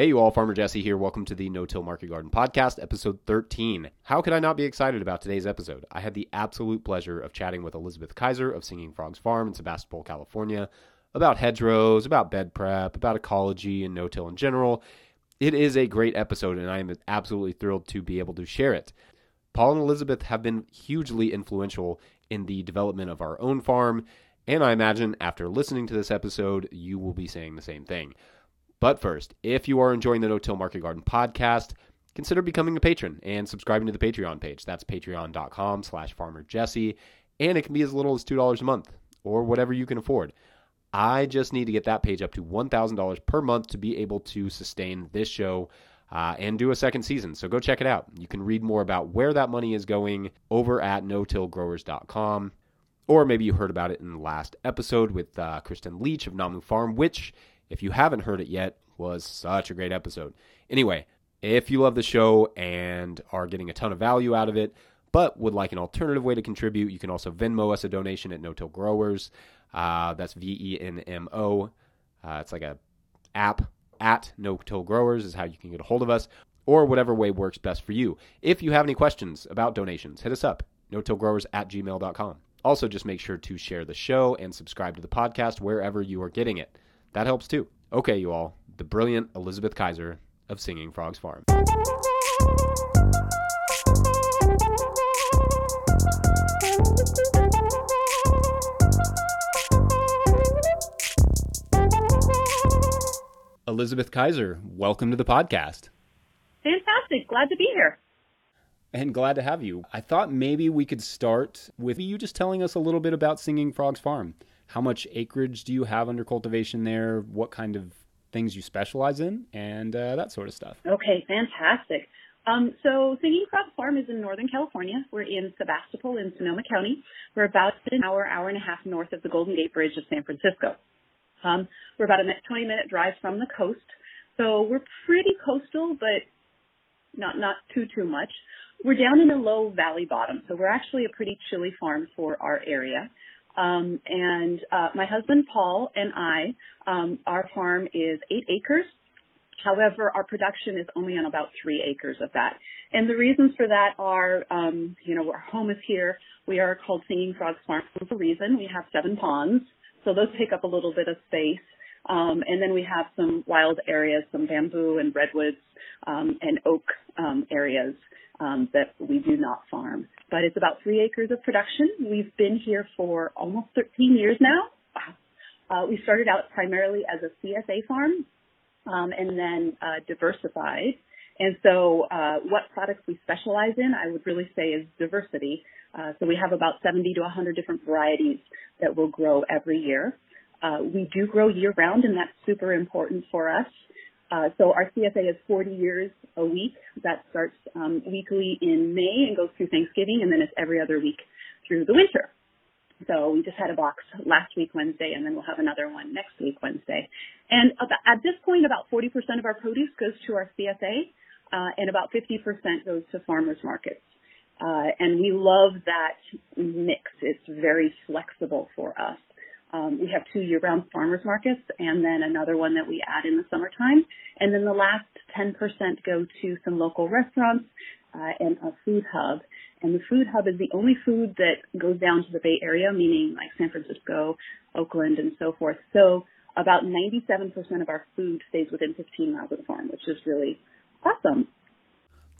Hey you all, Farmer Jesse here. Welcome to the No-Till Market Garden Podcast, episode 13. How could I not be excited about today's episode? I had the absolute pleasure of chatting with Elizabeth Kaiser of Singing Frogs Farm in Sebastopol, California, about hedgerows, about bed prep, about ecology and no-till in general. It is a great episode, and I am absolutely thrilled to be able to share it. Paul and Elizabeth have been hugely influential in the development of our own farm, and I imagine after listening to this episode, you will be saying the same thing. But first, if you are enjoying the No-Till Market Garden Podcast, consider becoming a patron and subscribing to the Patreon page. That's patreon.com/farmerjesse, and it can be as little as $2 a month or whatever you can afford. I just need to get that page up to $1,000 per month to be able to sustain this show and do a second season. So go check it out. You can read more about where that money is going over at no-tillgrowers.com. Or maybe you heard about it in the last episode with Kristen Leach of Namu Farm, which, if you haven't heard it yet, was such a great episode. Anyway, if you love the show and are getting a ton of value out of it, but would like an alternative way to contribute, you can also Venmo us a donation at No-Till Growers. That's Venmo. It's like a app at No-Till Growers is how you can get a hold of us, or whatever way works best for you. If you have any questions about donations, hit us up, notillgrowers@gmail.com. Also, just make sure to share the show and subscribe to the podcast wherever you are getting it. That helps too. Okay, you all, the brilliant Elizabeth Kaiser of Singing Frogs Farm. Elizabeth Kaiser, welcome to the podcast. Fantastic. Glad to be here. And glad to have you. I thought maybe we could start with you just telling us a little bit about Singing Frogs Farm. How much acreage do you have under cultivation there? What kind of things you specialize in, and that sort of stuff? Okay, fantastic. So Singing Frogs Farm is in Northern California. We're in Sebastopol in Sonoma County. We're about an hour and a half north of the Golden Gate Bridge of San Francisco. We're about a 20-minute drive from the coast. So we're pretty coastal, but not too much. We're down in a low valley bottom. So we're actually a pretty chilly farm for our area. My husband, Paul, and I, our farm is 8 acres. However, our production is only on about 3 acres of that. And the reasons for that are, our home is here. We are called Singing Frogs Farm for a reason. We have 7 ponds, so those take up a little bit of space. And then we have some wild areas, some bamboo and redwoods, and oak, areas, that we do not farm. But it's about 3 acres of production. We've been here for almost 13 years now. Wow. We started out primarily as a CSA farm, and then, diversified. And so, what products we specialize in, I would really say is diversity. So we have about 70 to 100 different varieties that we'll grow every year. We do grow year-round, and that's super important for us. So our CFA is 40 years a week. That starts weekly in May and goes through Thanksgiving, and then it's every other week through the winter. So we just had a box last week Wednesday, and then we'll have another one next week Wednesday. And at this point, about 40% of our produce goes to our CFA, and about 50% goes to farmers markets. And we love that mix. It's very flexible for us. We have 2 year-round farmers markets, and then another one that we add in the summertime. And then the last 10% go to some local restaurants and a food hub. And the food hub is the only food that goes down to the Bay Area, meaning like San Francisco, Oakland, and so forth. So about 97% of our food stays within 15 miles of the farm, which is really awesome.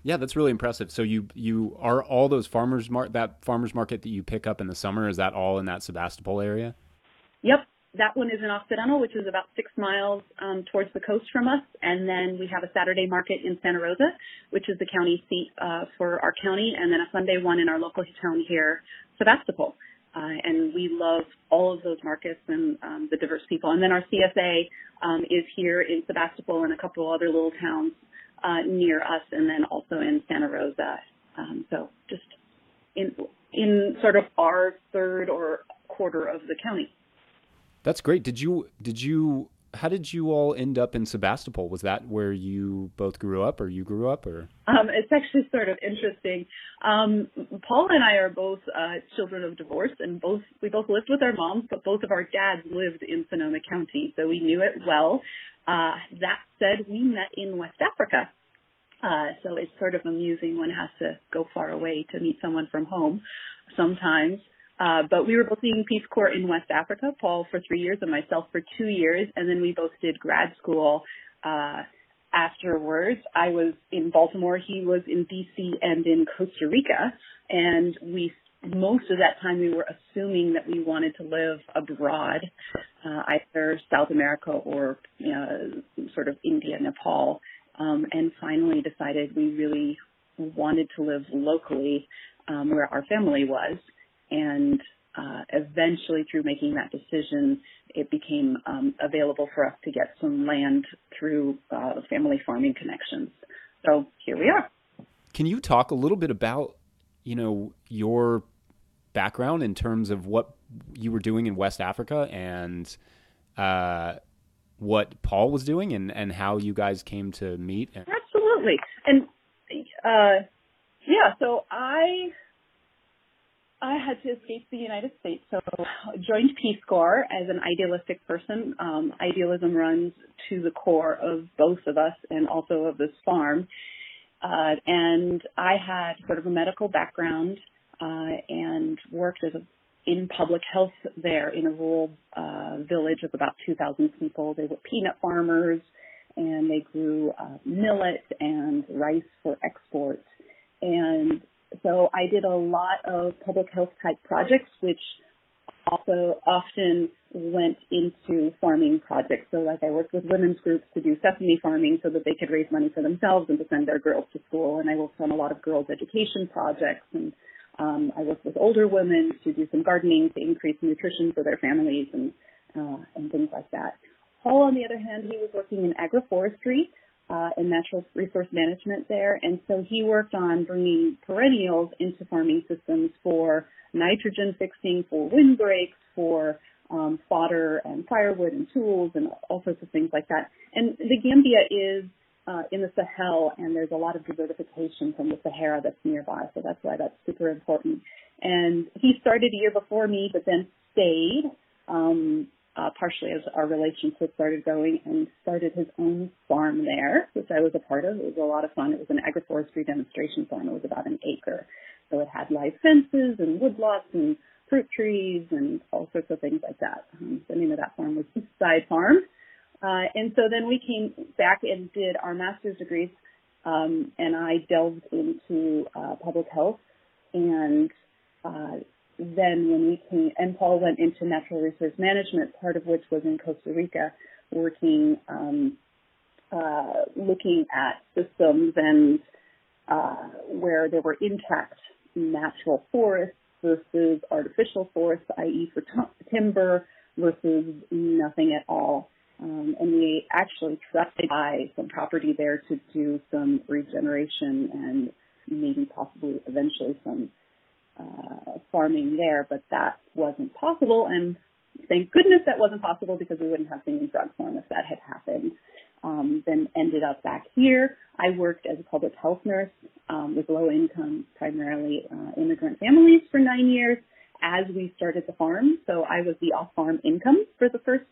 Yeah, that's really impressive. So you are all those that farmers market that you pick up in the summer, is that all in that Sebastopol area? Yep. That one is in Occidental, which is about 6 miles towards the coast from us. And then we have a Saturday market in Santa Rosa, which is the county seat for our county, and then a Sunday one in our local town here, Sebastopol. And we love all of those markets and the diverse people. And then our CSA is here in Sebastopol and a couple other little towns near us, and then also in Santa Rosa. So just in sort of our third or quarter of the county. That's great. Did you How did you all end up in Sebastopol? Was that where you both grew up, or you grew up, or? It's actually sort of interesting. Paul and I are both children of divorce, and we both lived with our moms, but both of our dads lived in Sonoma County, so we knew it well. That said, we met in West Africa, so it's sort of amusing. One has to go far away to meet someone from home sometimes. But we were both in Peace Corps in West Africa, Paul for 3 years and myself for 2 years. And then we both did grad school afterwards. I was in Baltimore. He was in D.C. and in Costa Rica. And most of that time we were assuming that we wanted to live abroad, either South America or sort of India, Nepal, and finally decided we really wanted to live locally where our family was. And eventually, through making that decision, it became available for us to get some land through family farming connections. So here we are. Can you talk a little bit about, your background in terms of what you were doing in West Africa and what Paul was doing and how you guys came to meet? Absolutely. And so I had to escape the United States, so I joined Peace Corps as an idealistic person. Idealism runs to the core of both of us and also of this farm. And I had sort of a medical background and worked in public health there in a rural village of about 2,000 people. They were peanut farmers, and they grew millet and rice for export. And so I did a lot of public health type projects, which also often went into farming projects. So like I worked with women's groups to do sesame farming so that they could raise money for themselves and to send their girls to school. And I worked on a lot of girls' education projects. And I worked with older women to do some gardening to increase nutrition for their families and things like that. Paul, on the other hand, he was working in agroforestry and natural resource management there. And so he worked on bringing perennials into farming systems for nitrogen fixing, for windbreaks, for fodder and firewood and tools and all sorts of things like that. And the Gambia is in the Sahel, and there's a lot of desertification from the Sahara that's nearby. So that's why that's super important. And he started a year before me, but then stayed partially as our relationship started going, and started his own farm there, which I was a part of. It was a lot of fun. It was an agroforestry demonstration farm. It was about an acre. So it had live fences and woodlots and fruit trees and all sorts of things like that. The name of that farm was Eastside Farm. And so then we came back and did our master's degrees, and I delved into public health, and then when we came, and Paul went into natural resource management, part of which was in Costa Rica, working, looking at systems and where there were intact natural forests versus artificial forests, i.e. for timber versus nothing at all. And we actually tried to buy some property there to do some regeneration and maybe possibly eventually some farming there, but that wasn't possible, and thank goodness that wasn't possible, because we wouldn't have Singing Frogs Farm if that had happened. Then ended up back here. I worked as a public health nurse with low-income, primarily immigrant families for 9 years as we started the farm, so I was the off-farm income for the first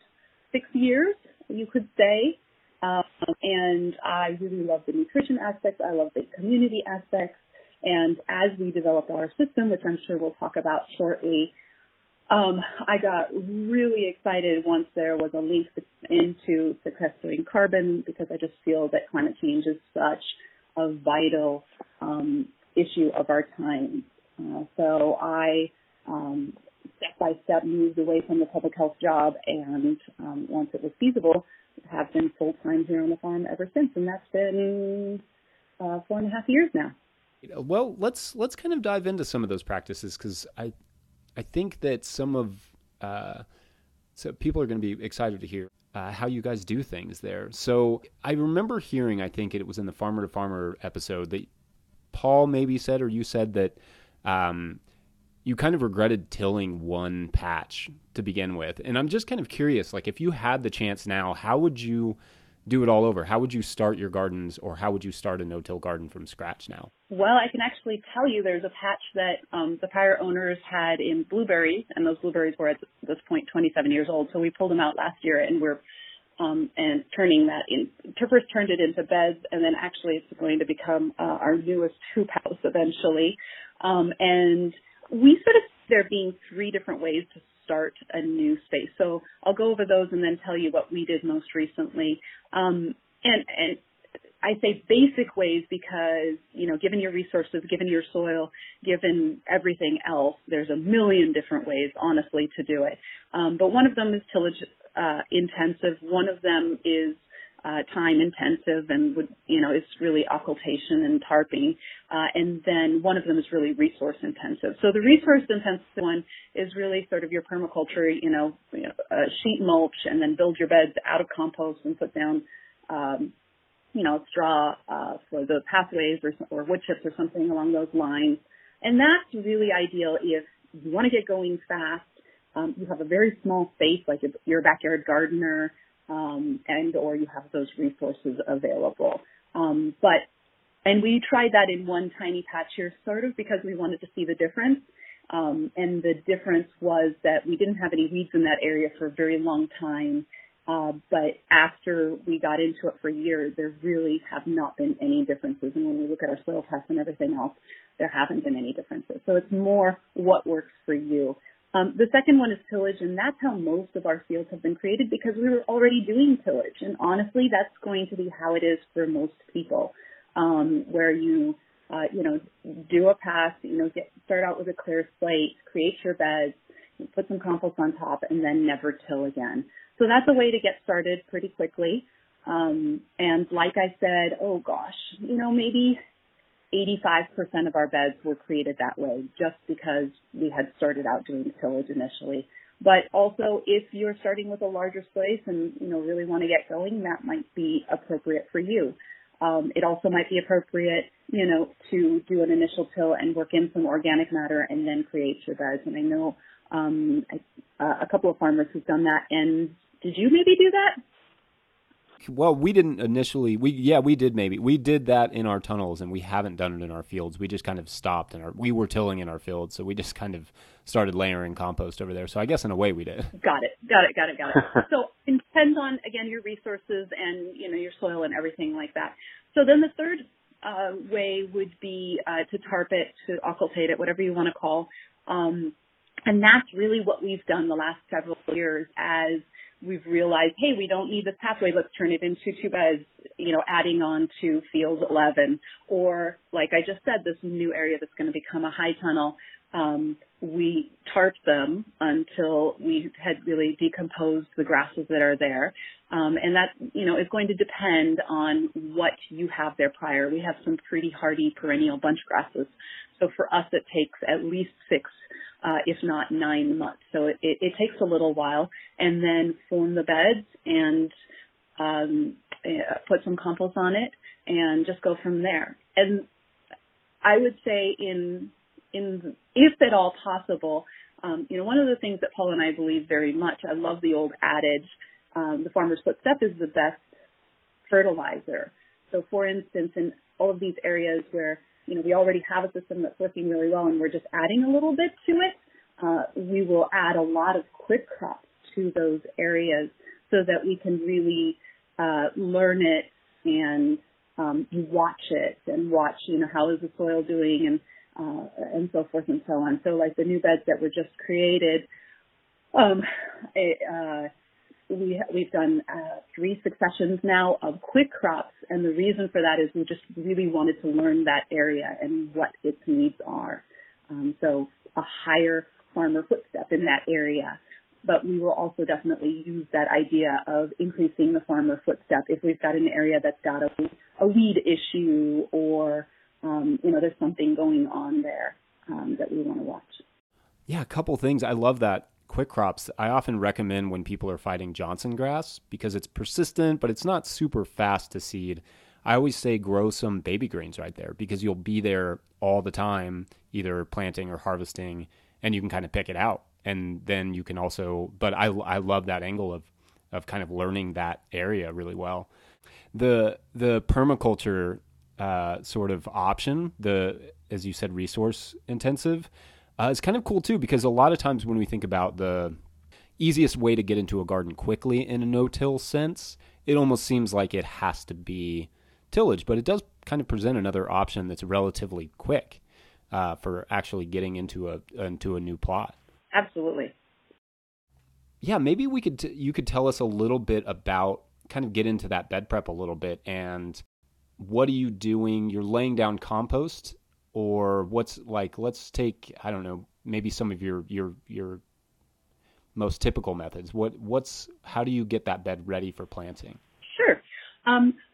6 years, you could say, and I really loved the nutrition aspects. I loved the community aspects. And as we developed our system, which I'm sure we'll talk about shortly, I got really excited once there was a link into sequestering carbon, because I just feel that climate change is such a vital issue of our time. So I step by step moved away from the public health job, and once it was feasible, have been full-time here on the farm ever since. And that's been 4.5 years now. Well, let's kind of dive into some of those practices, because I think that some of so people are going to be excited to hear how you guys do things there. So I remember hearing, I think it was in the Farmer to Farmer episode, that Paul maybe said, or you said that you kind of regretted tilling one patch to begin with. And I'm just kind of curious, like, if you had the chance now, how would you do it all over? How would you start your gardens, or how would you start a no-till garden from scratch now? Well, I can actually tell you there's a patch that the prior owners had in blueberries, and those blueberries were at this point 27 years old. So we pulled them out last year, and we're and turning that in. Turfers turned it into beds, and then actually it's going to become our newest hoop house eventually. And we sort of see there being three different ways to start a new space. So I'll go over those and then tell you what we did most recently. And I say basic ways because, you know, given your resources, given your soil, given everything else, there's a million different ways, honestly, to do it. But one of them is tillage intensive. One of them is time intensive and would, you know, it's really occultation and tarping. And then one of them is really resource intensive. So the resource intensive one is really sort of your permaculture, sheet mulch, and then build your beds out of compost and put down, straw for the pathways or wood chips or something along those lines. And that's really ideal if you want to get going fast. You have a very small space, like if you're a backyard gardener, and or you have those resources available. And we tried that in one tiny patch here, sort of, because we wanted to see the difference. And the difference was that we didn't have any weeds in that area for a very long time. But after we got into it for years, there really have not been any differences. And when we look at our soil tests and everything else, there haven't been any differences. So it's more what works for you. The second one is tillage, and that's how most of our fields have been created because we were already doing tillage. And honestly, that's going to be how it is for most people, where you, do a pass, start out with a clear slate, create your beds, put some compost on top, and then never till again. So that's a way to get started pretty quickly. And like I said, maybe 85% of our beds were created that way just because we had started out doing tillage initially. But also, if you're starting with a larger space and, really want to get going, that might be appropriate for you. It also might be appropriate, to do an initial till and work in some organic matter and then create your beds. And I know a couple of farmers who've done that. And did you maybe do that? Well, we didn't initially. We did that in our tunnels, and we haven't done it in our fields. We just kind of stopped, and we were tilling in our fields, so we just kind of started layering compost over there. So I guess in a way we did. Got it. So it depends on, again, your resources and your soil and everything like that. So then the third way would be to tarp it, to occultate it, whatever you want to call, and that's really what we've done the last several years as we've realized, hey, we don't need this pathway. Let's turn it into two beds, adding on to field 11. Or, like I just said, this new area that's going to become a high tunnel, we tarp them until we had really decomposed the grasses that are there. And that, is going to depend on what you have there prior. We have some pretty hardy perennial bunch grasses. So for us, it takes at least 6 if not 9 months. So it takes a little while, and then form the beds and put some compost on it and just go from there. And I would say in if at all possible, one of the things that Paul and I believe very much, I love the old adage, the farmer's footstep is the best fertilizer. So for instance, in all of these areas where we already have a system that's working really well and we're just adding a little bit to it, we will add a lot of quick crops to those areas so that we can really learn it and watch it and watch, how is the soil doing and so forth and so on. So like the new beds that were just created, we've done 3 successions now of quick crops, and the reason for that is we just really wanted to learn that area and what its needs are. So a higher farmer footstep in that area. But we will also definitely use that idea of increasing the farmer footstep if we've got an area that's got a weed issue or, there's something going on there that we want to watch. Yeah, a couple things. I love that. Quick crops, I often recommend when people are fighting Johnson grass because it's persistent, but it's not super fast to seed. I always say grow some baby greens right there because you'll be there all the time, either planting or harvesting, and you can kind of pick it out. And then you can also, but I love that angle of kind of learning that area really well. The permaculture sort of option, the, as you said, resource intensive, is kind of cool too, because a lot of times when we think about the easiest way to get into a garden quickly in a no-till sense, it almost seems like it has to be tillage, but it does kind of present another option that's relatively quick for actually getting into a new plot. Absolutely. Yeah, maybe we could you could tell us a little bit about, kind of get into that bed prep a little bit, and what are you doing? You're laying down compost, or what's like? Let's take, I don't know, maybe some of your most typical methods. How do you get that bed ready for planting? Sure.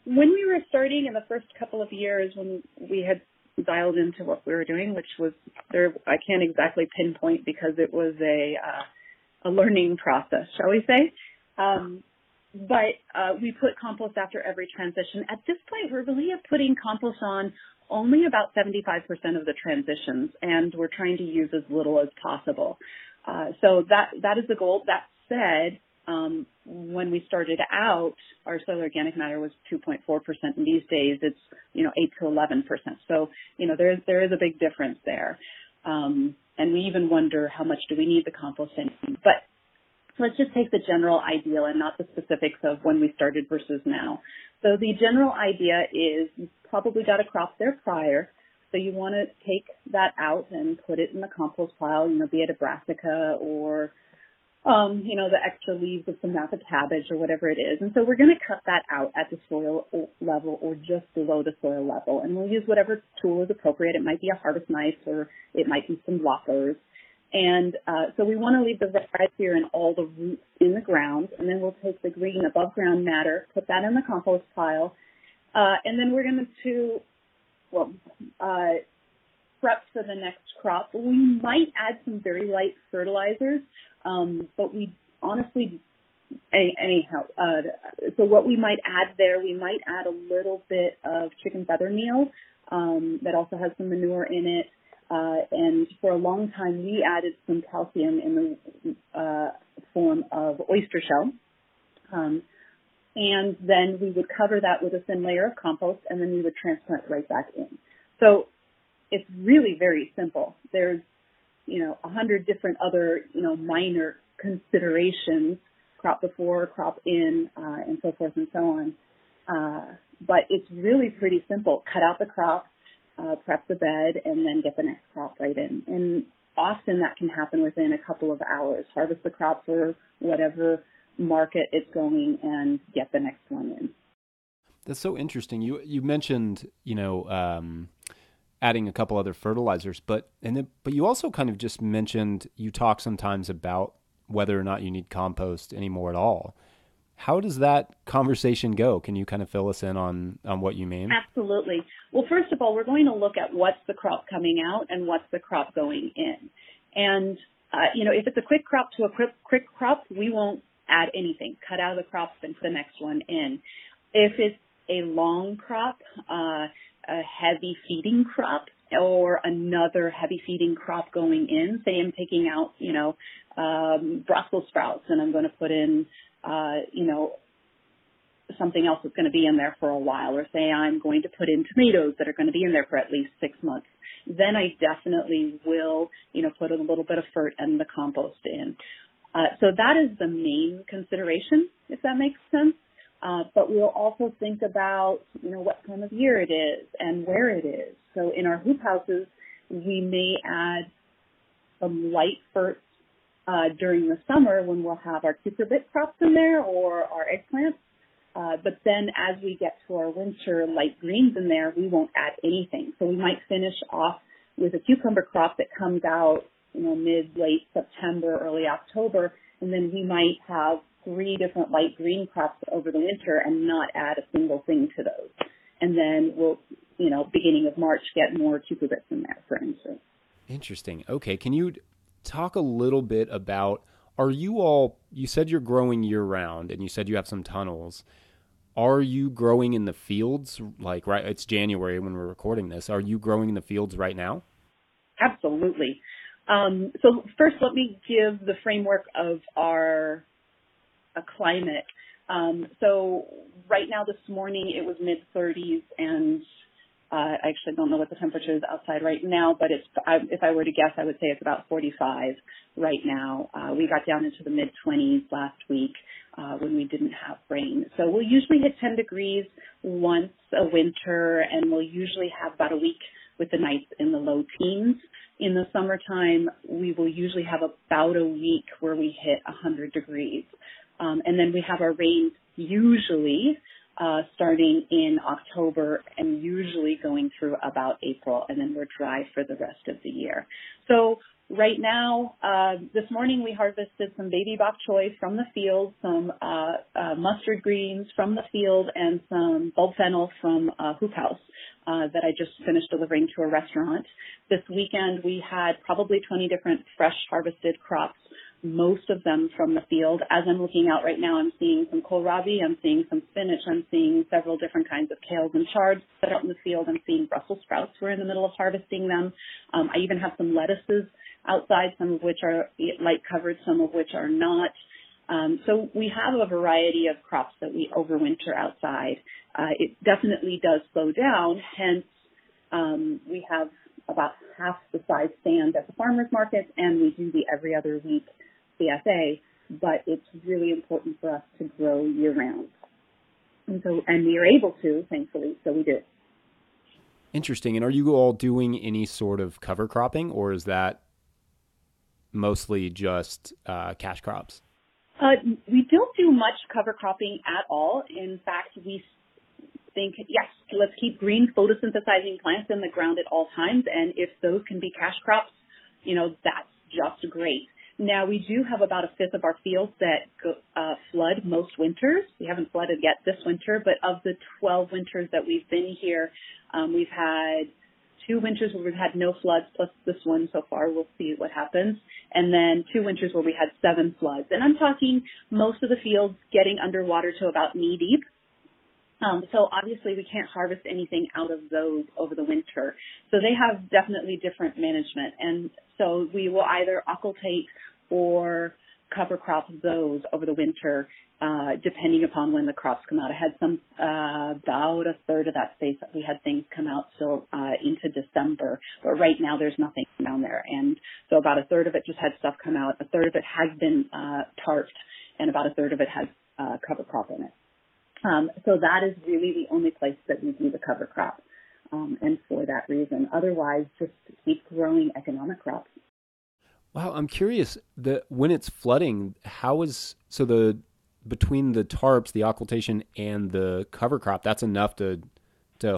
When we were starting in the first couple of years, when we had dialed into what we were doing, which was there, I can't exactly pinpoint because it was a learning process, shall we say? But we put compost after every transition. At this point, we're really putting compost on only about 75% of the transitions, and we're trying to use as little as possible. So that is the goal. That said, when we started out, our soil organic matter was 2.4%, and these days it's 8 to 11%. So there is a big difference there, and we even wonder how much do we need the compost in. But let's just take the general idea and not the specifics of when we started versus now. So the general idea is you probably got a crop there prior, so you want to take that out and put it in the compost pile. Be it a brassica or the extra leaves of some napa cabbage or whatever it is. And so we're going to cut that out at the soil level or just below the soil level. And we'll use whatever tool is appropriate. It might be a harvest knife or it might be some blockers. And so we want to leave the rhizosphere and all the roots in the ground. And then we'll take the green above ground matter, put that in the compost pile. And then we're going to prep for the next crop. We might add some very light fertilizers. But we honestly, so what we might add there, we might add a little bit of chicken feather meal that also has some manure in it. And for a long time, we added some calcium in the form of oyster shell. And then we would cover that with a thin layer of compost, and then we would transplant right back in. So it's really very simple. There's 100 different other, minor considerations, crop before, crop in, and so forth and so on. But it's really pretty simple. Cut out the crop, prep the bed, and then get the next crop right in. And often that can happen within a couple of hours. Harvest the crop for whatever market it's going and get the next one in. That's so interesting. You mentioned, adding a couple other fertilizers, but you also kind of just mentioned, you talk sometimes about whether or not you need compost anymore at all. How does that conversation go? Can you kind of fill us in on what you mean? Absolutely. Well, first of all, we're going to look at what's the crop coming out and what's the crop going in. And, if it's a quick crop to a quick crop, we won't add anything. Cut out of the crop and put the next one in. If it's a long crop, a heavy feeding crop or another heavy feeding crop going in. Say I'm taking out, Brussels sprouts and I'm going to put in, something else that's going to be in there for a while, or say I'm going to put in tomatoes that are going to be in there for at least 6 months. Then I definitely will, put a little bit of fert and the compost in. So that is the main consideration, if that makes sense. But we'll also think about, what time of year it is and where it is. So in our hoop houses, we may add some light ferts during the summer when we'll have our cucurbit crops in there or our eggplants. But then as we get to our winter light greens in there, we won't add anything. So we might finish off with a cucumber crop that comes out, mid-late September, early October, and then we might have 3 different light green crops over the winter and not add a single thing to those. And then we'll, beginning of March, get more cucurbits in there, for instance. Interesting. Okay. Can you talk a little bit about, you said you're growing year round and you said you have some tunnels. Are you growing in the fields? Like, right, it's January when we're recording this. Are you growing in the fields right now? Absolutely. So first, let me give the framework of our climate. So right now this morning, it was mid-30s, and I actually don't know what the temperature is outside right now, but if I were to guess, I would say it's about 45 right now. We got down into the mid-20s last week when we didn't have rain. So we'll usually hit 10 degrees once a winter, and we'll usually have about a week with the nights in the low teens. In the summertime, we will usually have about a week where we hit 100 degrees. And then we have our rains usually starting in October and usually going through about April, and then we're dry for the rest of the year. So right now, this morning we harvested some baby bok choy from the field, some mustard greens from the field, and some bulb fennel from Hoop House that I just finished delivering to a restaurant. This weekend we had probably 20 different fresh harvested crops, most of them from the field. As I'm looking out right now, I'm seeing some kohlrabi, I'm seeing some spinach, I'm seeing several different kinds of kales and chards set out in the field. I'm seeing Brussels sprouts. We're in the middle of harvesting them. I even have some lettuces outside, some of which are light covered, some of which are not. So we have a variety of crops that we overwinter outside. It definitely does slow down, hence we have about half the size stand at the farmers market, and we do the every other week PLFA, but it's really important for us to grow year-round. And we are able to, thankfully, so we do. Interesting. And are you all doing any sort of cover cropping, or is that mostly just cash crops? We don't do much cover cropping at all. In fact, we think, yes, let's keep green photosynthesizing plants in the ground at all times, and if those can be cash crops, that's just great. Now, we do have about a fifth of our fields that flood most winters. We haven't flooded yet this winter, but of the 12 winters that we've been here, we've had 2 winters where we've had no floods, plus this one so far. We'll see what happens. And then 2 winters where we had 7 floods. And I'm talking most of the fields getting underwater to about knee deep. So obviously we can't harvest anything out of those over the winter. So they have definitely different management. And so we will either occultate or cover crop those over the winter, depending upon when the crops come out. I had some, about a third of that space that we had things come out still, into December, but right now there's nothing down there. And so about a third of it just had stuff come out. A third of it has been, tarped, and about a third of it has, cover crop in it. So that is really the only place that we do the cover crop, and for that reason. Otherwise, just keep growing economic crops. Wow, I'm curious that when it's flooding, between the tarps, the occultation, and the cover crop, that's enough to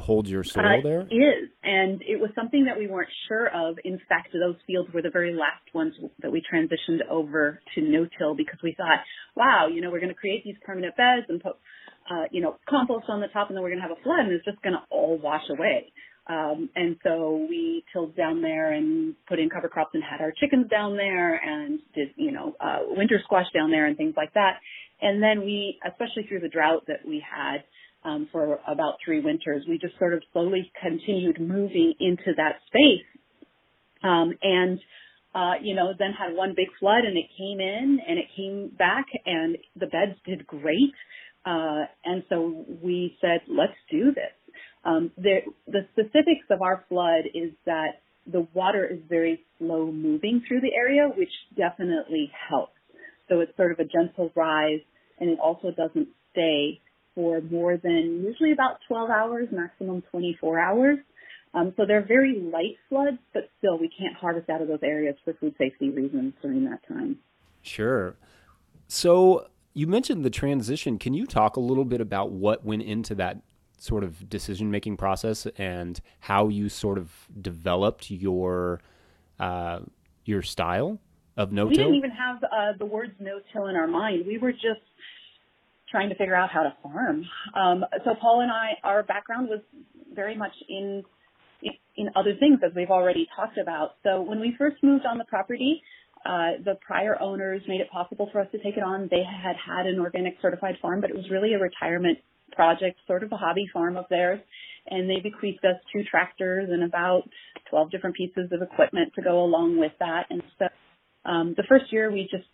hold your soil there? It is, and it was something that we weren't sure of. In fact, those fields were the very last ones that we transitioned over to no-till because we thought, wow, we're going to create these permanent beds and put compost on the top, and then we're going to have a flood, and it's just going to all wash away. And so we tilled down there and put in cover crops and had our chickens down there and did, winter squash down there and things like that. And then we, especially through the drought that we had for about 3 winters, we just sort of slowly continued moving into that space. Then had one big flood, and it came in and it came back, and the beds did great. And so we said, let's do this. The specifics of our flood is that the water is very slow moving through the area, which definitely helps. So it's sort of a gentle rise, and it also doesn't stay for more than usually about 12 hours, maximum 24 hours. So they're very light floods, but still we can't harvest out of those areas for food safety reasons during that time. Sure. So you mentioned the transition. Can you talk a little bit about what went into that sort of decision-making process and how you sort of developed your style of no-till? We didn't even have the words no-till in our mind. We were just trying to figure out how to farm. So Paul and I, our background was very much in other things, as we've already talked about. So when we first moved on the property, the prior owners made it possible for us to take it on. They had an organic certified farm, but it was really a retirement project, sort of a hobby farm of theirs. And they bequeathed us 2 tractors and about 12 different pieces of equipment to go along with that. And so the first year we just,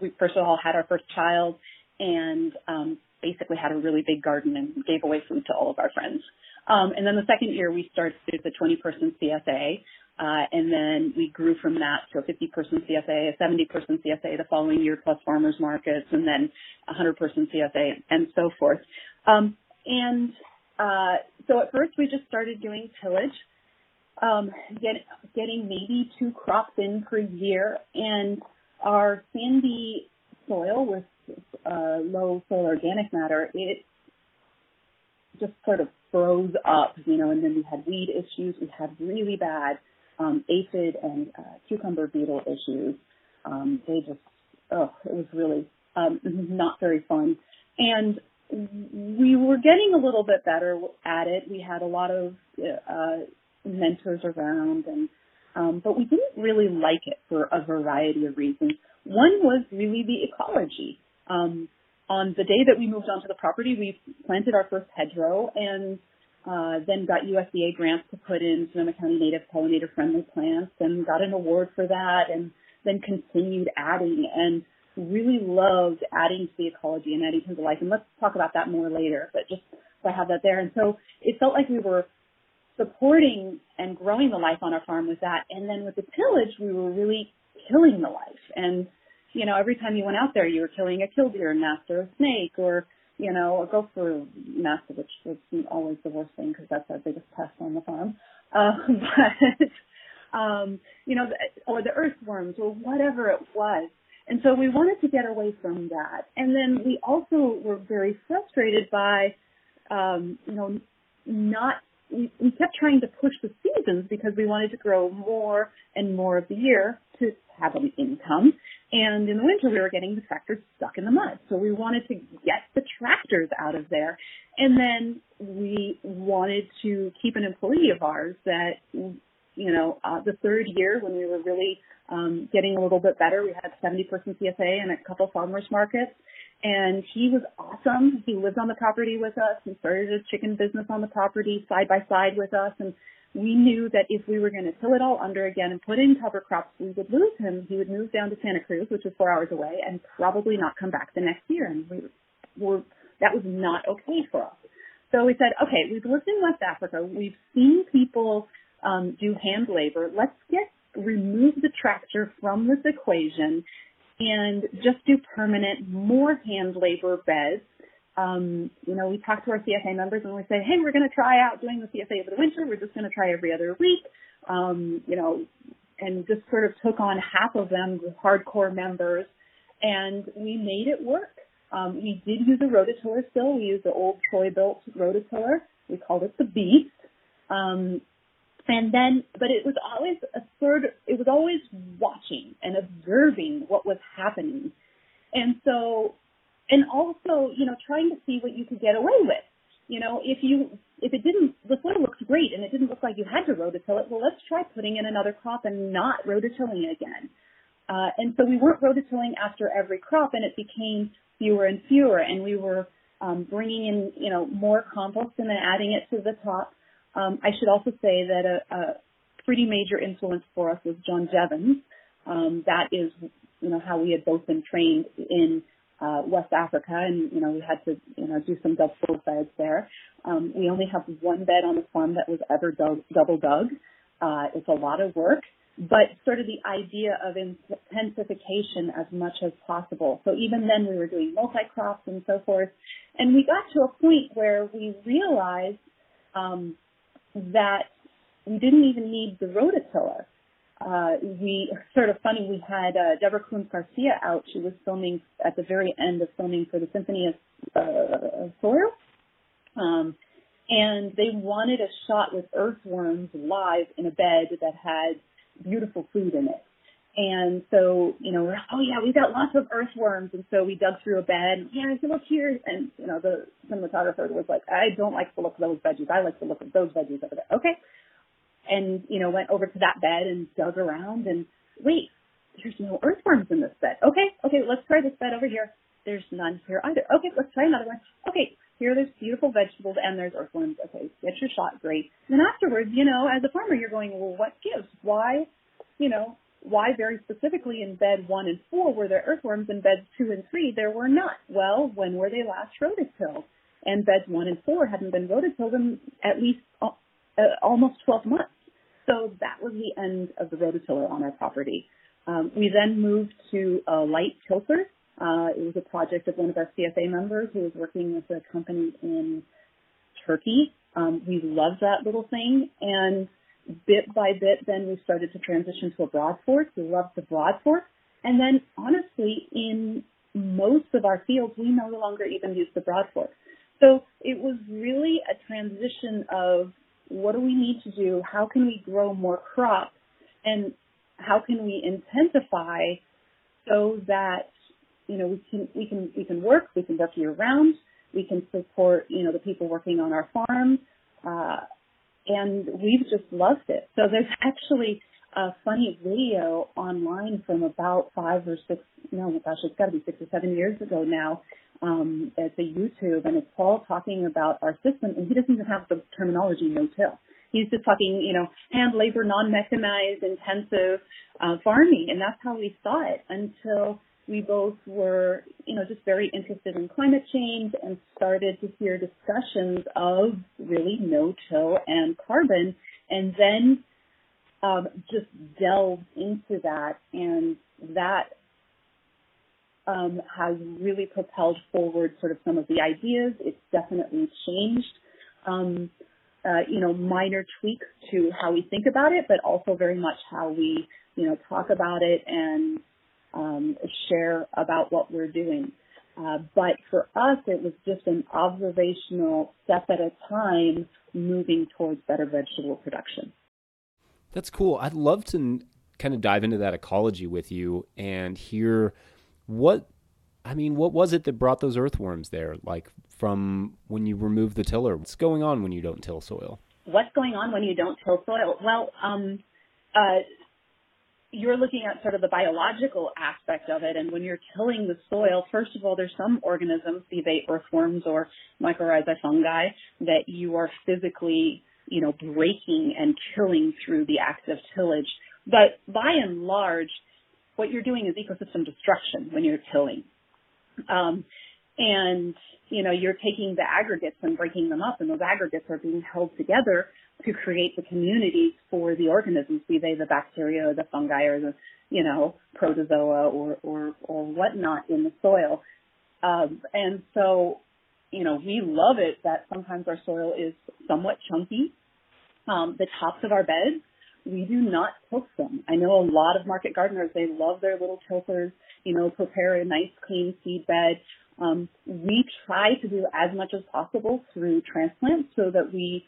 we first of all had our first child and basically had a really big garden and gave away food to all of our friends. And then the second year we started the 20-person CSA. And then we grew from that to a 50-person CSA, a 70-person CSA the following year, plus farmers markets, and then a 100-person CSA and so forth. So at first we just started doing tillage, getting maybe 2 crops in per year. And our sandy soil with low soil organic matter, it just sort of froze up, you know, and then we had weed issues. We had really bad aphid and cucumber beetle issues. They just, it was really not very fun. And we were getting a little bit better at it. We had a lot of mentors around, and but we didn't really like it for a variety of reasons. One was really the ecology. On the day that we moved onto the property, we planted our first hedgerow and then got USDA grants to put in Sonoma County native pollinator-friendly plants and got an award for that, and then continued adding and really loved adding to the ecology and adding to the life. And let's talk about that more later, but just so I have that there. And so it felt like we were supporting and growing the life on our farm with that. And then with the tillage, we were really killing the life. And, you know, every time you went out there, you were killing a killdeer nest or a snake or, you know, a gopher nest, which was always the worst thing because that's our biggest pest on the farm. You know, or the earthworms or whatever it was. And so we wanted to get away from that. And then we also were very frustrated by, you know, we kept trying to push the seasons because we wanted to grow more and more of the year to have an income. And in the winter, we were getting the tractors stuck in the mud. So we wanted to get the tractors out of there. And then we wanted to keep an employee of ours that, you know, the third year when we were really getting a little bit better, we had a 70-person CSA and a couple farmers markets. And he was awesome. He lived on the property with us and started a chicken business on the property side by side with us. And we knew that if we were going to till it all under again and put in cover crops, we would lose him. He would move down to Santa Cruz, which is 4 hours away, and probably not come back the next year. And that was not okay for us. So we said, okay, we've lived in West Africa. We've seen people do hand labor. Let's remove the tractor from this equation and just do permanent, more hand labor beds. You know, we talk to our CFA members and we say, hey, we're going to try out doing the CFA over the winter. We're just going to try every other week, you know, and just sort of took on half of them, hardcore members, and we made it work. We did use a rototiller still. We used the old Troy-Bilt rototiller. We called it the Beast. And then, but it was always it was always watching and observing what was happening. And so, and also, you know, trying to see what you could get away with. You know, the soil looked great and it didn't look like you had to rototill it, well, let's try putting in another crop and not rototilling again. And so we weren't rototilling after every crop, and it became fewer and fewer. And we were bringing in, you know, more compost and then adding it to the top. I should also say that a pretty major influence for us was John Jevons. That is, you know, how we had both been trained in West Africa, and, you know, we had to, you know, do some double beds there. We only have one bed on the farm that was ever double dug. It's a lot of work, but sort of the idea of intensification as much as possible. So even then we were doing multi-crops and so forth. And we got to a point where we realized that we didn't even need the rototiller. We sort of funny, we had Deborah Koons Garcia out. She was filming at the very end of filming for the Symphony of Soil. And they wanted a shot with earthworms live in a bed that had beautiful food in it. And so, you know, we're, oh yeah, we got lots of earthworms. And so we dug through a bed. Yeah, I said, look here. And, you know, the cinematographer was like, I don't like the look of those veggies. I like the look of those veggies over there. Okay. And, you know, went over to that bed and dug around and, wait, there's no earthworms in this bed. Okay. Okay. Let's try this bed over here. There's none here either. Okay. Let's try another one. Okay. Here, there's beautiful vegetables and there's earthworms. Okay, get your shot. Great. And then afterwards, you know, as a farmer, you're going, well, what gives? Why, you know, why very specifically in bed 1 and 4 were there earthworms, in beds 2 and 3 there were not? Well, when were they last road tilled? And beds 1 and 4 hadn't been road tilled in at least almost 12 months. So that was the end of the rototiller on our property. We then moved to a light tilter. It was a project of one of our CFA members who was working with a company in Turkey. We loved that little thing. And bit by bit, then we started to transition to a broadfork. We loved the broadfork. And then, honestly, in most of our fields, we no longer even use the broadfork. So it was really a transition of what do we need to do? How can we grow more crops? And how can we intensify so that, you know, we can work, we can work year round, we can support, you know, the people working on our farm, and we've just loved it. So there's actually a funny video online from about 5 or 6, no, gosh, it's got to be 6 or 7 years ago now. It's a YouTube, and it's Paul talking about our system, and he doesn't even have the terminology no-till. He's just talking, you know, hand labor, non-mechanized, intensive farming, and that's how we saw it until we both were, you know, just very interested in climate change and started to hear discussions of really no-till and carbon, and then just delved into that, and that has really propelled forward sort of some of the ideas. It's definitely changed, you know, minor tweaks to how we think about it, but also very much how we, you know, talk about it and share about what we're doing. But for us, it was just an observational step at a time moving towards better vegetable production. That's cool. I'd love to kind of dive into that ecology with you and hear what was it that brought those earthworms there, like from when you remove the tiller? What's going on when you don't till soil? Well, you're looking at sort of the biological aspect of it, and when you're tilling the soil, first of all, there's some organisms, be they earthworms or mycorrhizae fungi, that you are physically, you know, breaking and killing through the act of tillage. But by and large, what you're doing is ecosystem destruction when you're tilling. And, you know, you're taking the aggregates and breaking them up, and those aggregates are being held together to create the communities for the organisms, be they the bacteria or the fungi or the, you know, protozoa or whatnot in the soil. And so, you know, we love it that sometimes our soil is somewhat chunky. The tops of our beds, we do not tilt them. I know a lot of market gardeners, they love their little tilters, you know, prepare a nice clean seed bed. We try to do as much as possible through transplants so that we,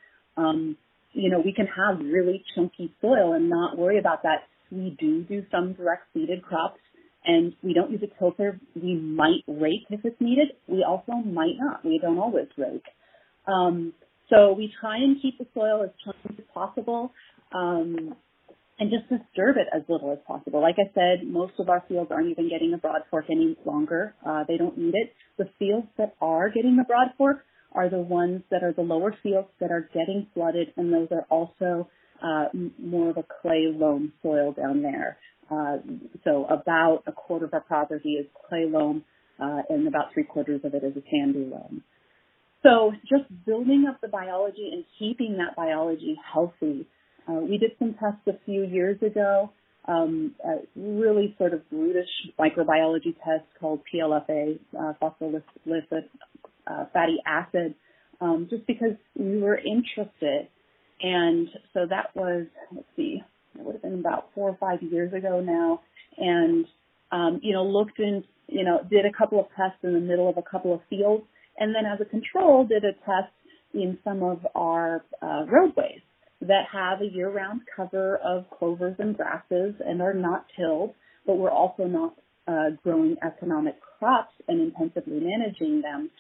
you know, we can have really chunky soil and not worry about that. We do some direct seeded crops, and we don't use a tilter. We might rake if it's needed. We also might not. We don't always rake. So we try and keep the soil as chunky as possible. And just disturb it as little as possible. Like I said, most of our fields aren't even getting a broad fork any longer. They don't need it. The fields that are getting the broad fork are the ones that are the lower fields that are getting flooded, and those are also more of a clay loam soil down there. So about a quarter of our property is clay loam, and about 3/4 of it is a sandy loam. So just building up the biology and keeping that biology healthy. We did some tests a few years ago, really sort of brutish microbiology tests called PLFA, phospholipid fatty acid, just because we were interested. And so that was, it would have been about 4 or 5 years ago now. And, you know, looked in, you know, did a couple of tests in the middle of a couple of fields. And then as a control, did a test in some of our roadways that have a year-round cover of clovers and grasses and are not tilled, but we're also not growing economic crops and intensively managing them.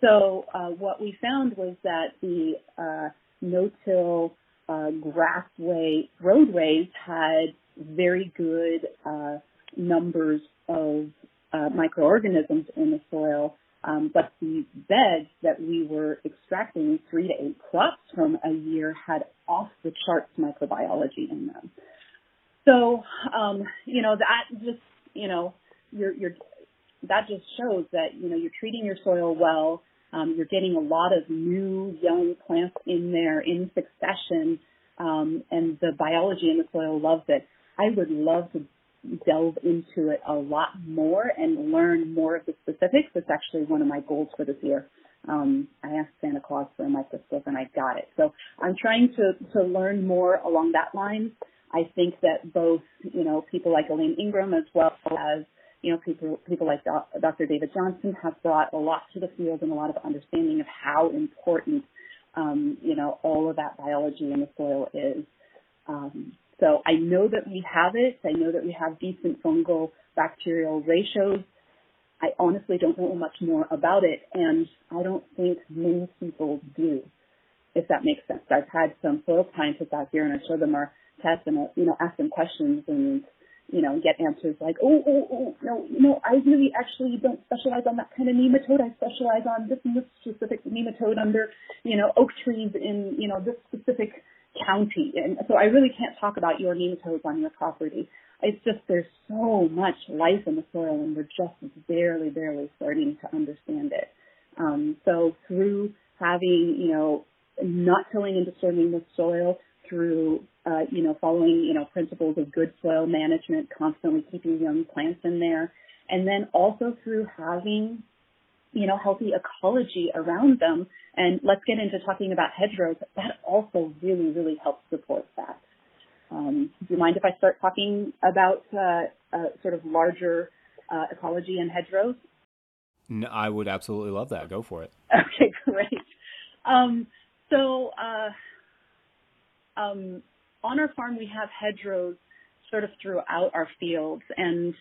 So what we found was that the no-till grassway roadways had very good numbers of microorganisms in the soil But the veg that we were extracting, 3 to 8 crops from a year, had off-the-charts microbiology in them. So, that just shows that, you're treating your soil well. You're getting a lot of new, young plants in there in succession, and the biology in the soil loves it. I would love to delve into it a lot more and learn more of the specifics. It's actually one of my goals for this year. I asked Santa Claus for a microscope and I got it. So I'm trying to learn more along that line. I think that both, people like Elaine Ingram as well as, people like Dr. David Johnson have brought a lot to the field and a lot of understanding of how important, all of that biology in the soil is. So I know that we have it. I know that we have decent fungal bacterial ratios. I honestly don't know much more about it, and I don't think many people do, if that makes sense. I've had some soil scientists out here, and I show them our tests and, ask them questions and, get answers like, no, I really actually don't specialize on that kind of nematode. I specialize on this and this specific nematode under, oak trees in, this specific county, and so I really can't talk about your nematodes on your property. It's just there's so much life in the soil, and we're just barely starting to understand it. So through having not tilling and disturbing the soil, through following principles of good soil management, constantly keeping young plants in there, and then also through having healthy ecology around them. And let's get into talking about hedgerows. That also really, really helps support that. Do you mind if I start talking about sort of larger ecology and hedgerows? No, I would absolutely love that. Go for it. Okay, great. So on our farm, we have hedgerows sort of throughout our fields, and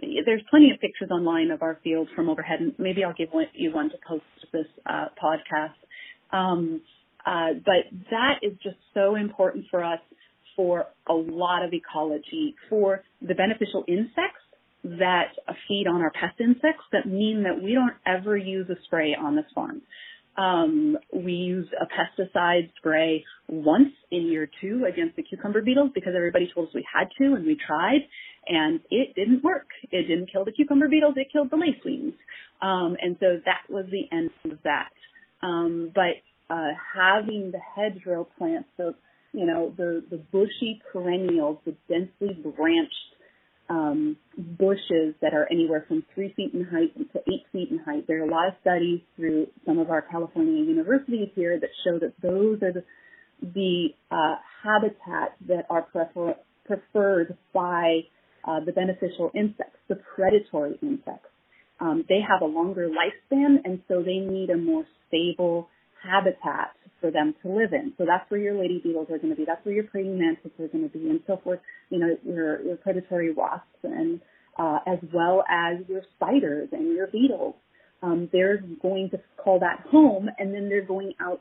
there's plenty of pictures online of our field from overhead, and maybe I'll give you one to post this podcast. But that is just so important for us for a lot of ecology, for the beneficial insects that feed on our pest insects that mean that we don't ever use a spray on this farm. We use a pesticide spray once in year 2 against the cucumber beetles because everybody told us we had to, and we tried, and it didn't work. It didn't kill the cucumber beetles. It killed the laceweens. And so that was the end of that. But having the hedgerow plants, so, the bushy perennials, the densely branched bushes that are anywhere from 3 feet in height to 8 feet in height. There are a lot of studies through some of our California universities here that show that those are the habitats that are preferred by the beneficial insects, the predatory insects. They have a longer lifespan, and so they need a more stable habitat for them to live in. So that's where your lady beetles are going to be. That's where your praying mantises are going to be, and so forth. Your predatory wasps, and as well as your spiders and your beetles. They're going to call that home, and then they're going to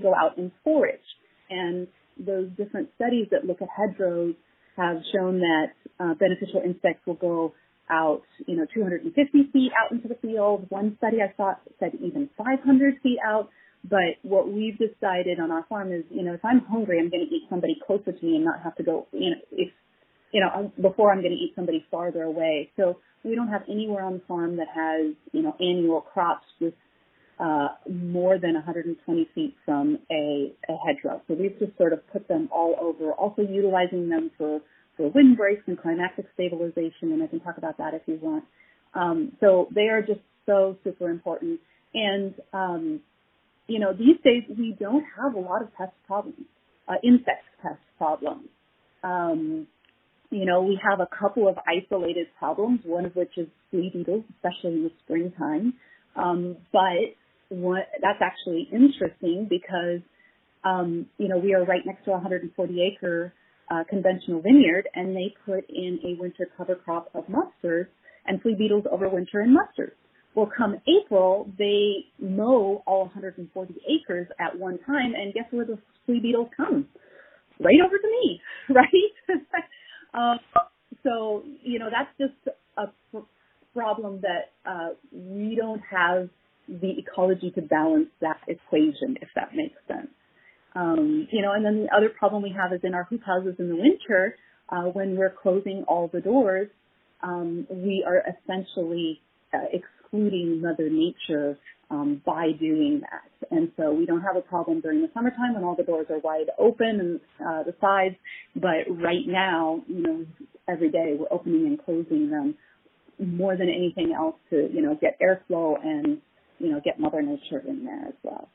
go out and forage. And those different studies that look at hedgerows have shown that beneficial insects will go out, 250 feet out into the field. One study I thought said even 500 feet out. But what we've decided on our farm is, if I'm hungry, I'm going to eat somebody closer to me and not have to go, before I'm going to eat somebody farther away. So we don't have anywhere on the farm that has, annual crops with more than 120 feet from a hedgerow. So we've just sort of put them all over, also utilizing them for windbreaks and climactic stabilization, and I can talk about that if you want. So they are just so super important. And, these days we don't have a lot of insect pest problems. We have a couple of isolated problems, one of which is flea beetles, especially in the springtime. But that's actually interesting because, we are right next to a 140-acre conventional vineyard, and they put in a winter cover crop of mustards, and flea beetles overwinter in mustards. Well, come April, they mow all 140 acres at one time, and guess where the flea beetles come? Right over to me, right? So, that's just a problem that we don't have the ecology to balance that equation, if that makes sense. And then the other problem we have is in our hoop houses in the winter, when we're closing all the doors, we are essentially excluding Mother Nature by doing that. And so we don't have a problem during the summertime when all the doors are wide open and the sides. But right now, every day we're opening and closing them more than anything else to, get airflow and, get Mother Nature in there as well.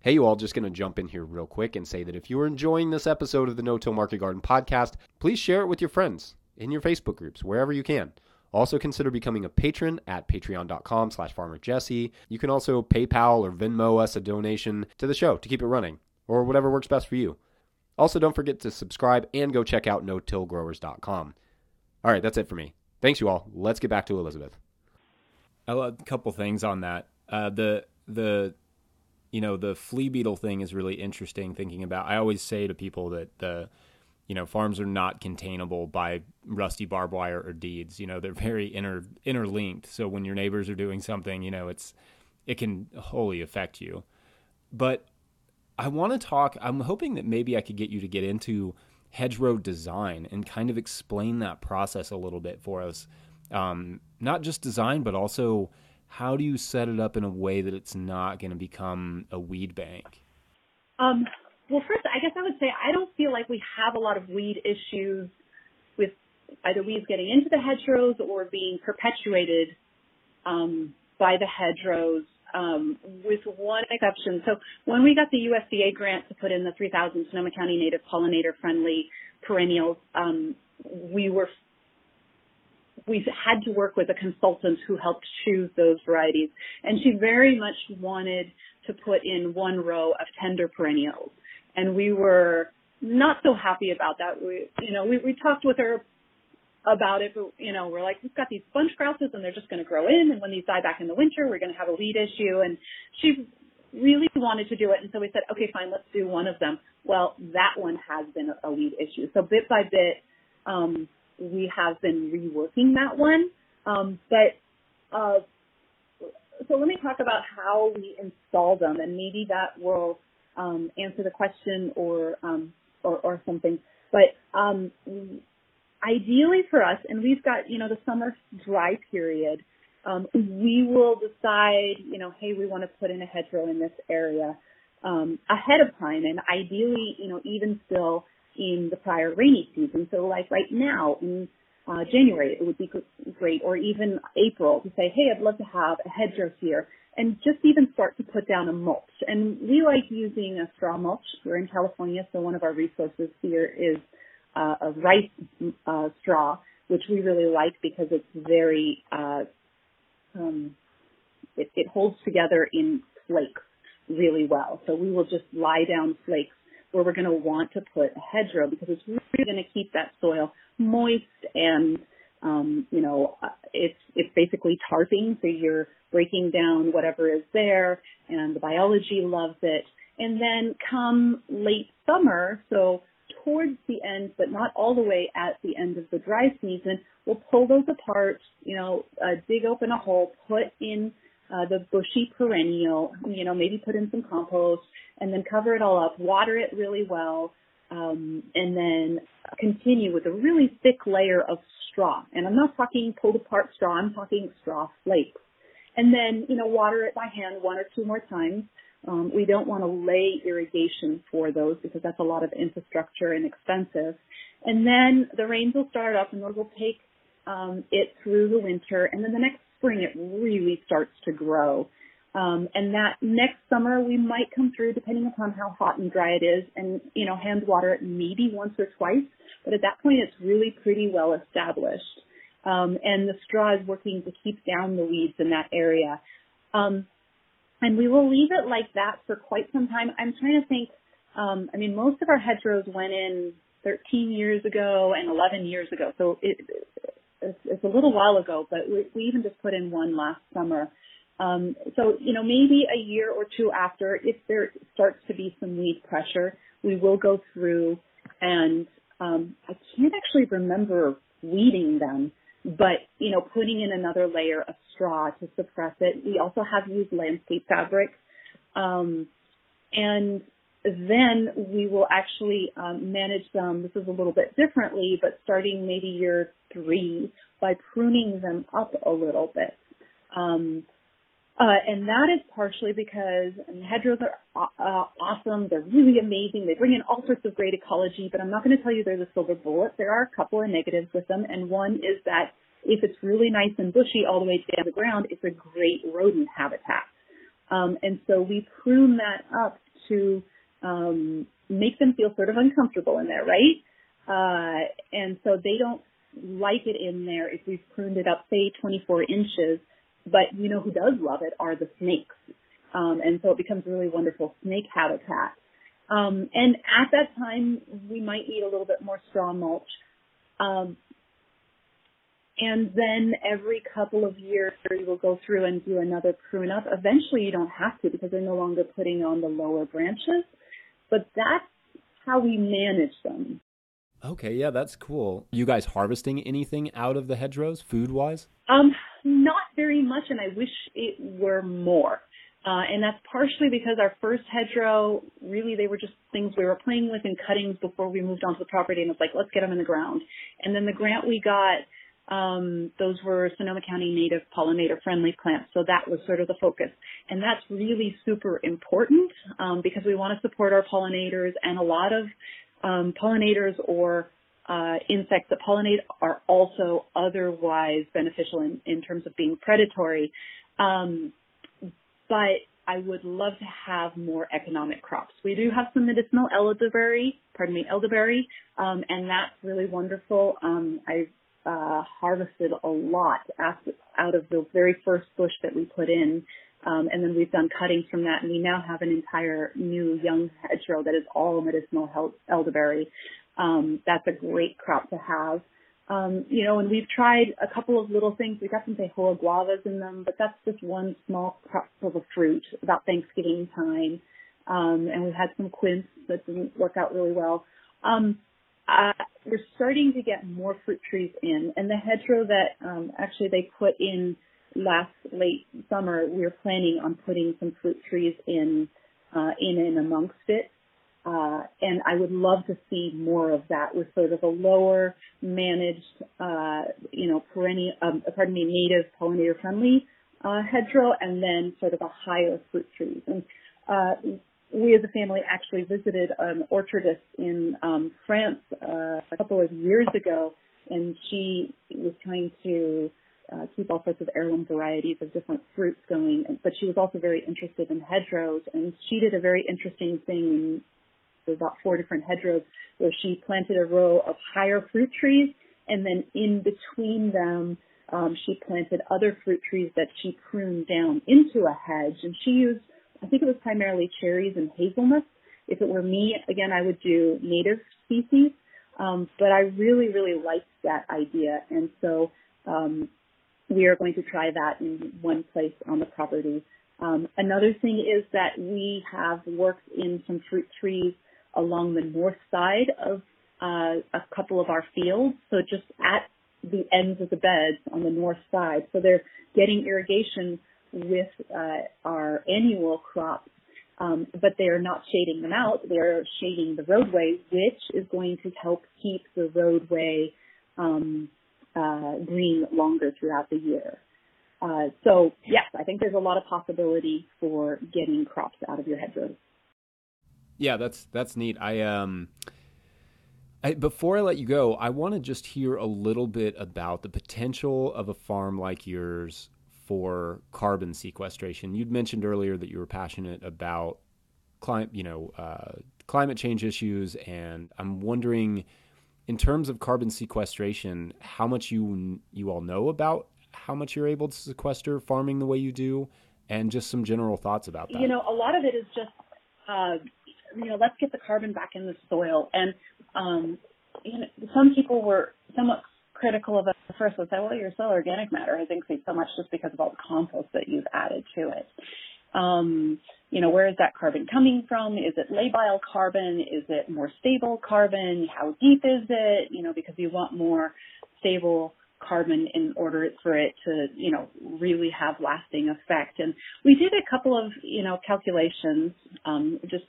Hey, you all, just going to jump in here real quick and say that if you're enjoying this episode of the No-Till Market Garden podcast, please share it with your friends, in your Facebook groups, wherever you can. Also consider becoming a patron at patreon.com/farmerjesse. You can also PayPal or Venmo us a donation to the show to keep it running, or whatever works best for you. Also, don't forget to subscribe and go check out no-tillgrowers.com. All right, that's it for me. Thanks, you all. Let's get back to Elizabeth. I love a couple things on that. The flea beetle thing is really interesting thinking about. I always say to people that farms are not containable by rusty barbed wire or deeds. They're very interlinked. So when your neighbors are doing something, it can wholly affect you. But I'm hoping that maybe I could get you to get into hedgerow design and kind of explain that process a little bit for us. Not just design, but also how do you set it up in a way that it's not going to become a weed bank? Well, first, I guess I would say I don't feel like we have a lot of weed issues with either weeds getting into the hedgerows or being perpetuated by the hedgerows, with one exception. So when we got the USDA grant to put in the 3,000 Sonoma County native pollinator-friendly perennials, we had to work with a consultant who helped choose those varieties, and she very much wanted to put in one row of tender perennials. And we were not so happy about that. We talked with her about it, but, we're like, we've got these bunch grasses and they're just going to grow in. And when these die back in the winter, we're going to have a weed issue. And she really wanted to do it. And so we said, okay, fine, let's do one of them. Well, that one has been a weed issue. So bit by bit, we have been reworking that one. So let me talk about how we install them, and maybe that will answer the question or something. But ideally for us, and we've got, the summer dry period, we will decide, hey, we want to put in a hedgerow in this area ahead of time, and ideally, even still in the prior rainy season. So like right now in January, it would be great, or even April, to say, hey, I'd love to have a hedgerow here, and just even start to put down a mulch. And we like using a straw mulch. We're in California, so one of our resources here is a rice straw, which we really like because it's very, it holds together in flakes really well. So we will just lie down flakes where we're going to want to put a hedgerow, because it's really going to keep that soil moist, and it's basically tarping, so you're breaking down whatever is there, and the biology loves it. And then come late summer, so towards the end, but not all the way at the end of the dry season, we'll pull those apart, dig open a hole, put in the bushy perennial, maybe put in some compost, and then cover it all up, water it really well, and then continue with a really thick layer of straw. And I'm not talking pulled apart straw, I'm talking straw flakes. And then, water it by hand one or two more times. We don't want to lay irrigation for those because that's a lot of infrastructure and expensive. And then the rains will start up, and those will take it through the winter. And then the next spring, it really starts to grow. And that next summer, we might come through, depending upon how hot and dry it is, and, hand water it maybe once or twice. But at that point, it's really pretty well established. And the straw is working to keep down the weeds in that area. And we will leave it like that for quite some time. I'm trying to think, most of our hedgerows went in 13 years ago and 11 years ago. So it's a little while ago, but we even just put in one last summer. So maybe a year or two after, if there starts to be some weed pressure, we will go through and I can't actually remember weeding them, But, you know, putting in another layer of straw to suppress it. We also have used landscape fabric. And then we will actually manage them. This is a little bit differently, but starting maybe year three by pruning them up a little bit. And that is partially because hedgerows are awesome. They're really amazing. They bring in all sorts of great ecology, but I'm not going to tell you they're the silver bullet. There are a couple of negatives with them, and one is that if it's really nice and bushy all the way down the ground, it's a great rodent habitat. And so we prune that up to make them feel sort of uncomfortable in there, right? And so they don't like it in there if we've pruned it up, say, 24 inches. But you know who does love it are the snakes. And so it becomes really wonderful snake habitat. And at that time, we might need a little bit more straw mulch. And then every couple of years, we will go through and do another prune up. Eventually, you don't have to because they're no longer putting on the lower branches. But that's how we manage them. Okay, yeah, that's cool. You guys harvesting anything out of the hedgerows, food-wise? Not very much, and I wish it were more. And that's partially because our first hedgerow, really, they were just things we were playing with and cuttings before we moved onto the property, and it's like, let's get them in the ground. And then the grant we got, those were Sonoma County native pollinator-friendly plants, so that was sort of the focus. And that's really super important because we want to support our pollinators, and a lot of pollinators or insects that pollinate are also otherwise beneficial in terms of being predatory. But I would love to have more economic crops. We do have some medicinal elderberry, and that's really wonderful. I've harvested a lot out of the very first bush that we put in. And then we've done cuttings from that, and we now have an entire new young hedgerow that is all medicinal elderberry. That's a great crop to have. You know, and we've tried a couple of little things. We've got some Tejoa guavas in them, but that's just one small crop of a fruit about Thanksgiving time. And we've had some quince that didn't work out really well. We're starting to get more fruit trees in, and the hedgerow that actually they put in late summer, we were planning on putting some fruit trees in and amongst it. And I would love to see more of that with sort of a lower managed, native pollinator friendly hedgerow, and then sort of a higher fruit trees. And we as a family actually visited an orchardist in France a couple of years ago, and she was trying to keep all sorts of heirloom varieties of different fruits going. But she was also very interested in hedgerows, and she did a very interesting thing. There were about 4 different hedgerows where she planted a row of higher fruit trees, and then in between them she planted other fruit trees that she pruned down into a hedge. And she used, I think it was primarily cherries and hazelnuts. If it were me, again, I would do native species. But I really, really liked that idea. And so we are going to try that in one place on the property. Another thing is that we have worked in some fruit trees along the north side of a couple of our fields, so just at the ends of the beds on the north side. So they're getting irrigation with our annual crops, but they are not shading them out. They're shading the roadway, which is going to help keep the roadway green longer throughout the year. So, yes, I think there's a lot of possibility for getting crops out of your hedgerows. Yeah, that's neat. I before I let you go, I want to just hear a little bit about the potential of a farm like yours for carbon sequestration. You'd mentioned earlier that you were passionate about climate change issues, and I'm wondering, in terms of carbon sequestration, how much you all know about how much you're able to sequester farming the way you do, and just some general thoughts about that. You know, a lot of it is just, let's get the carbon back in the soil. And some people were somewhat critical of us at first and said, well, your soil organic matter has increased so much just because of all the compost that you've added to it. Where is that carbon coming from? Is it labile carbon? Is it more stable carbon? How deep is it? Because you want more stable carbon in order for it to, you know, really have lasting effect. And we did a couple of, you know, calculations, just,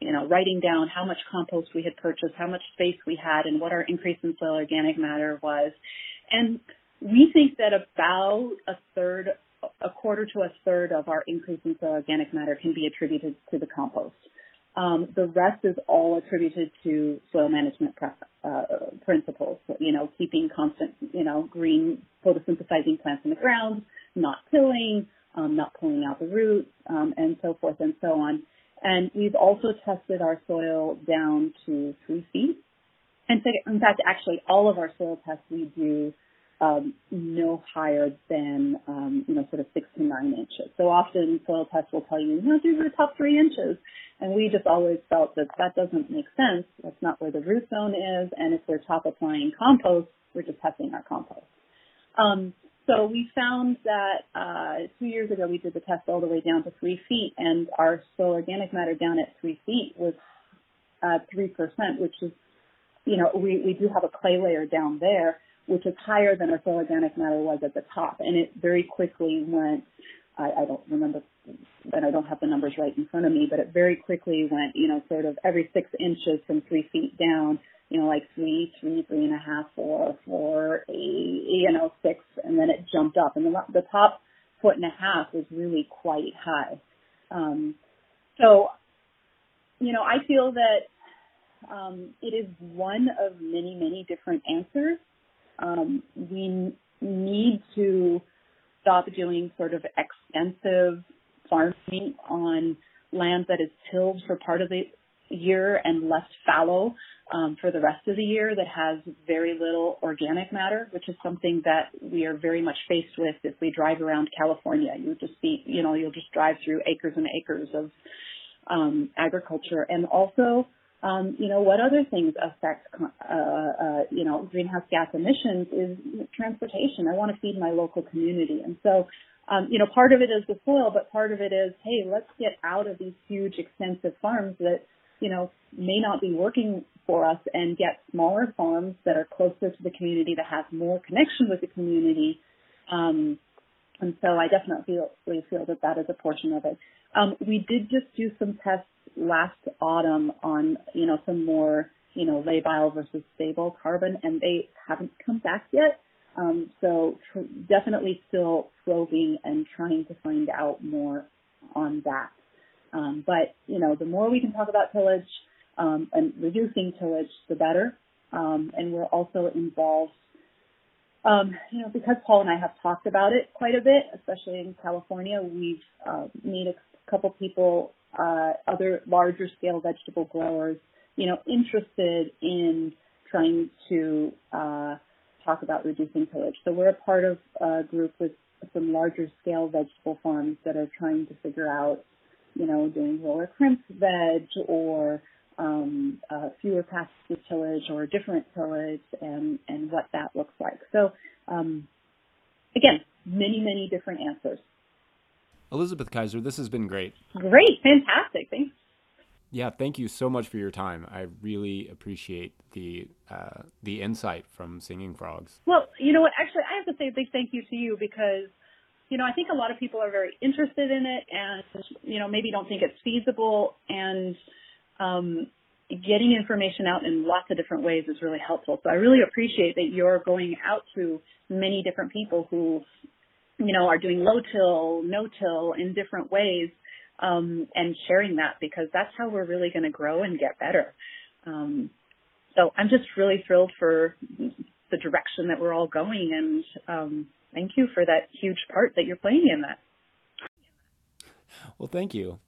you know, writing down how much compost we had purchased, how much space we had, and what our increase in soil organic matter was. And we think that about a quarter to a third of our increase in soil organic matter can be attributed to the compost. The rest is all attributed to soil management principles, you know, keeping constant, you know, green photosynthesizing plants in the ground, not tilling, not pulling out the roots, and so forth and so on. And we've also tested our soil down to 3 feet. And in fact, actually, all of our soil tests we do no higher than, you know, sort of 6 to 9 inches. So often soil tests will tell you, no, do the top 3 inches. And we just always felt that that doesn't make sense. That's not where the root zone is. And if we're top applying compost, we're just testing our compost. So we found that 2 years ago we did the test all the way down to 3 feet, and our soil organic matter down at 3 feet was 3%, which is, you know, we do have a clay layer down there, which is higher than our soil organic matter was at the top. And it very quickly went, I don't remember, and I don't have the numbers right in front of me, but it very quickly went, you know, sort of every 6 inches from 3 feet down, you know, like three and a half, four, eight, you know, six, and then it jumped up. And the top foot and a half was really quite high. So, you know, I feel that it is one of many, many different answers. We need to stop doing sort of extensive farming on land that is tilled for part of the year and left fallow for the rest of the year, that has very little organic matter, which is something that we are very much faced with. If we drive around California, you just see, you know, you'll just drive through acres and acres of agriculture. And also, you know, what other things affect, you know, greenhouse gas emissions is transportation. I want to feed my local community. And so, you know, part of it is the soil, but part of it is, hey, let's get out of these huge, extensive farms that, you know, may not be working for us, and get smaller farms that are closer to the community, that have more connection with the community. And so I definitely feel that that is a portion of it. We did just do some tests last autumn on, you know, some more, you know, labile versus stable carbon, and they haven't come back yet. So definitely still probing and trying to find out more on that. But, you know, the more we can talk about tillage and reducing tillage, the better. And we're also involved, you know, because Paul and I have talked about it quite a bit, especially in California, we've made a couple people, other larger scale vegetable growers, you know, interested in trying to talk about reducing tillage. So we're a part of a group with some larger scale vegetable farms that are trying to figure out, you know, doing lower crimp veg, or fewer pasture tillage, or different tillage, and what that looks like. So, again, many, many different answers. Elizabeth Kaiser, this has been great. Great. Fantastic. Thanks. Yeah, thank you so much for your time. I really appreciate the insight from Singing Frogs. Well, you know what? Actually, I have to say a big thank you to you, because, you know, I think a lot of people are very interested in it, and, you know, maybe don't think it's feasible. And getting information out in lots of different ways is really helpful. So I really appreciate that you're going out to many different people who, you know, are doing low till, no till in different ways, and sharing that, because that's how we're really going to grow and get better. So I'm just really thrilled for the direction that we're all going, and thank you for that huge part that you're playing in that. Well, thank you.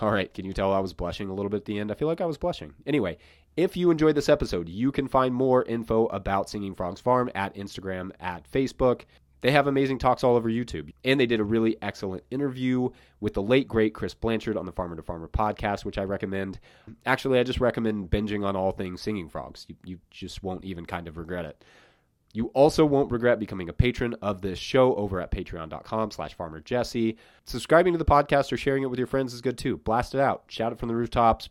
All right, can you tell I was blushing a little bit at the end? I feel like I was blushing. Anyway, if you enjoyed this episode, you can find more info about Singing Frogs Farm at Instagram, at Facebook. They have amazing talks all over YouTube, and they did a really excellent interview with the late, great Chris Blanchard on the Farmer to Farmer podcast, which I recommend. Actually, I just recommend binging on all things Singing Frogs. You just won't even kind of regret it. You also won't regret becoming a patron of this show over at patreon.com/farmerjesse. Subscribing to the podcast or sharing it with your friends is good too. Blast it out. Shout it from the rooftops.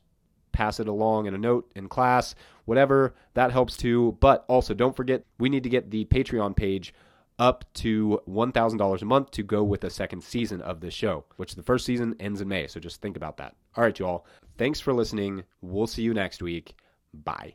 Pass it along in a note in class. Whatever. That helps too. But also don't forget, we need to get the Patreon page up to $1,000 a month to go with a second season of this show, which the first season ends in May. So just think about that. All right, y'all. Thanks for listening. We'll see you next week. Bye.